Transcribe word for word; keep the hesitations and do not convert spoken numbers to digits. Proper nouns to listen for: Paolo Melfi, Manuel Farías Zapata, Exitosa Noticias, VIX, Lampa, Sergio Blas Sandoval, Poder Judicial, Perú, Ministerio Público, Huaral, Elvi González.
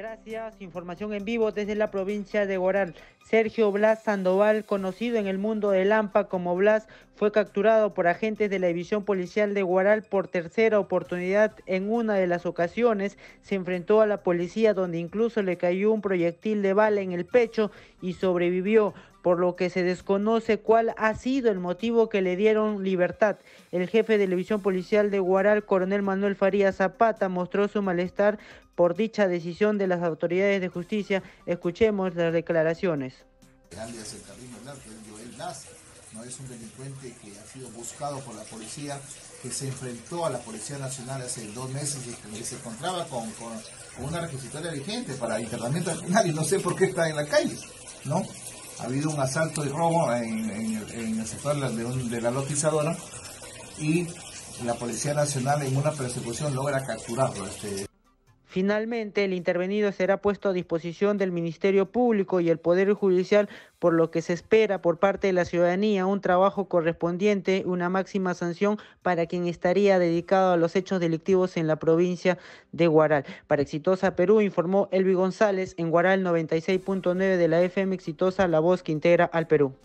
Gracias, información en vivo desde la provincia de Huaral. Sergio Blas Sandoval, conocido en el mundo de Lampa como Blas, fue capturado por agentes de la División Policial de Huaral por tercera oportunidad. En una de las ocasiones se enfrentó a la policía, donde incluso le cayó un proyectil de bala en el pecho y sobrevivió, por lo que se desconoce cuál ha sido el motivo que le dieron libertad. El jefe de la División Policial de Huaral, coronel Manuel Farías Zapata, mostró su malestar por dicha decisión de las autoridades de justicia. Escuchemos las declaraciones. Alias el Carril Blas, Joel Blas, no es un delincuente que ha sido buscado por la policía, que se enfrentó a la Policía Nacional hace dos meses y se encontraba con, con, con una requisitoria vigente para internamiento penal y no sé por qué está en la calle, ¿no? Ha habido un asalto y robo en, en, en el sector de, un, de la lotizadora y la Policía Nacional en una persecución logra capturarlo. Este. Finalmente, el intervenido será puesto a disposición del Ministerio Público y el Poder Judicial, por lo que se espera por parte de la ciudadanía un trabajo correspondiente, una máxima sanción para quien estaría dedicado a los hechos delictivos en la provincia de Huaral. Para Exitosa Perú, informó Elvi González en Huaral noventa y seis punto nueve de la F M Exitosa, la voz que integra al Perú.